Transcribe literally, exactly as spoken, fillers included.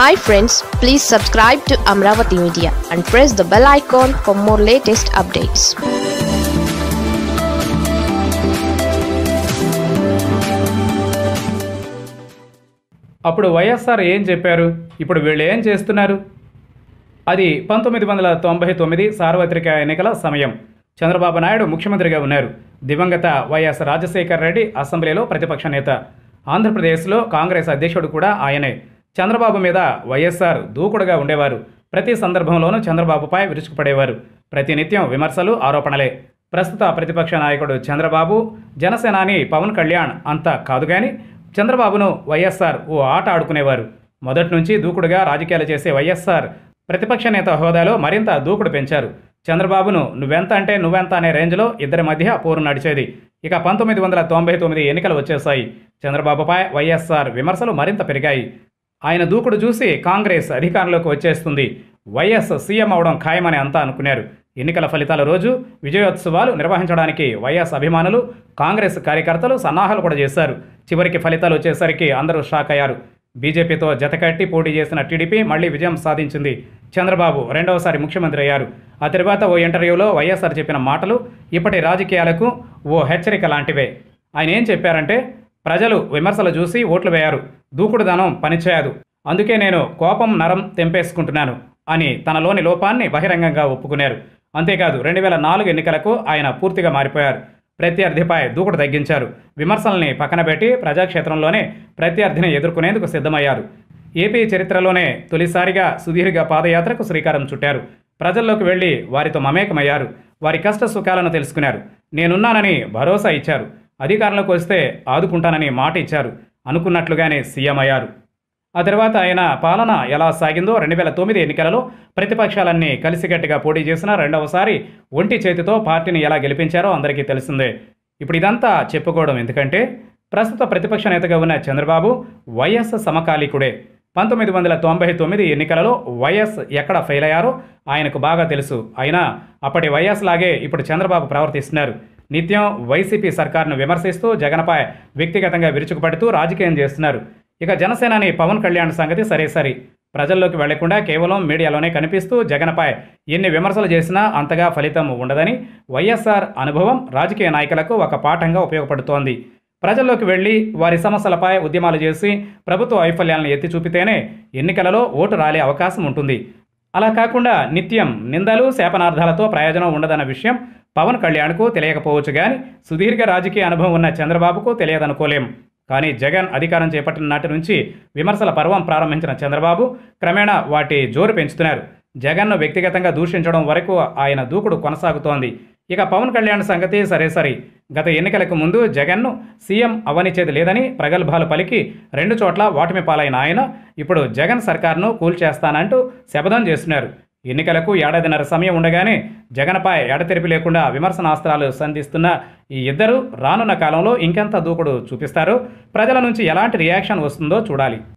Hi friends, please subscribe to Amravati Media and press the bell icon for more latest updates. అప్పుడు వైఎస్ఆర్ ఏం చెప్పారు, ఇప్పుడు వీళ్ళు ఏం చేస్తున్నారు? అది పంతొమ్మిది వందల తొంభై తొమ్మిది సార్వత్రిక ఎన్నికల సమయం. చంద్రబాబు నాయుడు ముఖ్యమంత్రిగా ఉన్నారు. దివంగత వైఎస్ రాజశేఖర్ రెడ్డి అసెంబ్లీలో ప్రతిపక్ష నేత. ఆంధ్రప్రదేశ్లో కాంగ్రెస్ అధ్యక్షుడు కూడా ఆయనే. చంద్రబాబు మీద వైఎస్ఆర్ దూకుడుగా ఉండేవారు. ప్రతి సందర్భంలోనూ చంద్రబాబుపై విరుచుకుపడేవారు. ప్రతినిత్యం విమర్శలు, ఆరోపణలే. ప్రస్తుత ప్రతిపక్ష నాయకుడు చంద్రబాబు, జనసేనాని పవన్ కళ్యాణ్ అంతా కాదు కానీ చంద్రబాబును వైఎస్ఆర్ ఓ ఆట ఆడుకునేవారు. మొదటి నుంచి దూకుడుగా రాజకీయాలు చేసే వైఎస్ఆర్ ప్రతిపక్ష నేత హోదాలో మరింత దూకుడు పెంచారు. చంద్రబాబును నువ్వెంత అంటే నువ్వెంత అనే రేంజ్లో ఇద్దరి మధ్య పోరు నడిచేది. ఇక పంతొమ్మిది వందల తొంభై తొమ్మిది ఎన్నికలు వచ్చేశాయి. చంద్రబాబుపై వైఎస్ఆర్ విమర్శలు మరింత పెరిగాయి. ఆయన దూకుడు చూసి కాంగ్రెస్ అధికారంలోకి వచ్చేస్తుంది, వైఎస్ సీఎం అవడం ఖాయమని అంతా అనుకున్నారు. ఎన్నికల ఫలితాల రోజు విజయోత్సవాలు నిర్వహించడానికి వైఎస్ అభిమానులు, కాంగ్రెస్ కార్యకర్తలు సన్నాహాలు కూడా చేశారు. చివరికి ఫలితాలు వచ్చేసరికి అందరూ షాక్ అయ్యారు. బీజేపీతో జతకట్టి పోటీ చేసిన టీడీపీ మళ్లీ విజయం సాధించింది. చంద్రబాబు రెండవసారి ముఖ్యమంత్రి అయ్యారు. ఆ తర్వాత ఓ ఇంటర్వ్యూలో వైఎస్ఆర్ చెప్పిన మాటలు ఇప్పటి రాజకీయాలకు ఓ హెచ్చరిక లాంటివే. ఆయన ఏం చెప్పారంటే, ప్రజలు విమర్శలు చూసి ఓట్లు వేయారు, దూకుడుదనం పనిచేయదు, అందుకే నేను కోపం నరం తెంపేసుకుంటున్నాను అని తనలోని లోపాన్ని బహిరంగంగా ఒప్పుకున్నారు. అంతేకాదు రెండు వేల నాలుగు ఎన్నికలకు ఆయన పూర్తిగా మారిపోయారు. ప్రత్యర్థిపై దూకుడు తగ్గించారు. విమర్శల్ని పక్కనబెట్టి ప్రజాక్షేత్రంలోనే ప్రత్యర్థిని ఎదుర్కొనేందుకు సిద్ధమయ్యారు. ఏపీ చరిత్రలోనే తొలిసారిగా సుదీర్ఘ పాదయాత్రకు శ్రీకారం చుట్టారు. ప్రజల్లోకి వెళ్ళి వారితో మమేకమయ్యారు. వారి కష్ట సుఖాలను తెలుసుకున్నారు. నేనున్నానని భరోసా ఇచ్చారు. అధికారంలోకి వస్తే ఆదుకుంటానని మాట ఇచ్చారు. అనుకున్నట్లుగానే సీఎం అయ్యారు. ఆ తర్వాత ఆయన పాలన ఎలా సాగిందో రెండు వేల తొమ్మిది ఎన్నికలలో ప్రతిపక్షాలన్నీ కలిసికట్టుగా పోటీ చేసిన రెండవసారి ఒంటి చేతితో పార్టీని ఎలా గెలిపించారో అందరికీ తెలిసిందే. ఇప్పుడు ఇదంతా చెప్పుకోవడం ఎందుకంటే ప్రస్తుత ప్రతిపక్ష నేతగా ఉన్న చంద్రబాబు వైఎస్ సమకాలీకుడే. పంతొమ్మిది వందల తొంభై తొమ్మిది ఎన్నికలలో వైఎస్ ఎక్కడ ఫెయిల్ అయ్యారో ఆయనకు బాగా తెలుసు. అయినా అప్పటి వైఎస్ లాగే ఇప్పుడు చంద్రబాబు ప్రవర్తిస్తున్నారు. నిత్యం వైసీపీ సర్కారును విమర్శిస్తూ, జగన్పై వ్యక్తిగతంగా విరుచుకుపడుతూ రాజకీయం చేస్తున్నారు. ఇక జనసేనాని పవన్ కళ్యాణ్ సంగతి సరేసరి. ప్రజల్లోకి వెళ్లకుండా కేవలం మీడియాలోనే కనిపిస్తూ జగన్పై ఎన్ని విమర్శలు చేసినా అంతగా ఫలితం ఉండదని వైఎస్ఆర్ అనుభవం రాజకీయ నాయకులకు ఒక పాఠంగా ఉపయోగపడుతోంది. ప్రజల్లోకి వెళ్ళి వారి సమస్యలపై ఉద్యమాలు చేసి ప్రభుత్వ వైఫల్యాలను ఎత్తి చూపితేనే ఎన్నికలలో ఓటు రాలే అవకాశం ఉంటుంది. అలా కాకుండా నిత్యం నిందలు, శాపనార్థాలతో ప్రయోజనం ఉండదన్న విషయం పవన్ కళ్యాణ్కు తెలియకపోవచ్చు కానీ సుదీర్ఘ రాజకీయ అనుభవం ఉన్న చంద్రబాబుకు తెలియదనుకోలేం. కానీ జగన్ అధికారం చేపట్టిన నాటి నుంచి విమర్శల పర్వం ప్రారంభించిన చంద్రబాబు క్రమేణా వాటి జోరు పెంచుతున్నారు. జగన్ను వ్యక్తిగతంగా దూషించడం వరకు ఆయన దూకుడు కొనసాగుతోంది. ఇక పవన్ కళ్యాణ్ సంగతి సరేసరి. గత ఎన్నికలకు ముందు జగన్ను సీఎం అవనిచ్చేది లేదని ప్రగల్భాలు పలికి రెండు చోట్ల ఓటమి పాలైన ఆయన ఇప్పుడు జగన్ సర్కార్ను కూల్చేస్తానంటూ శపథం చేస్తున్నారు. ఎన్నికలకు ఏడాదిన్నర సమయం ఉండగానే జగన్పై ఎడతెరిపి లేకుండా విమర్శనాస్త్రాలు సంధిస్తున్న ఈ ఇద్దరు రానున్న కాలంలో ఇంకెంత దూకుడు చూపిస్తారో, ప్రజల నుంచి ఎలాంటి రియాక్షన్ వస్తుందో చూడాలి.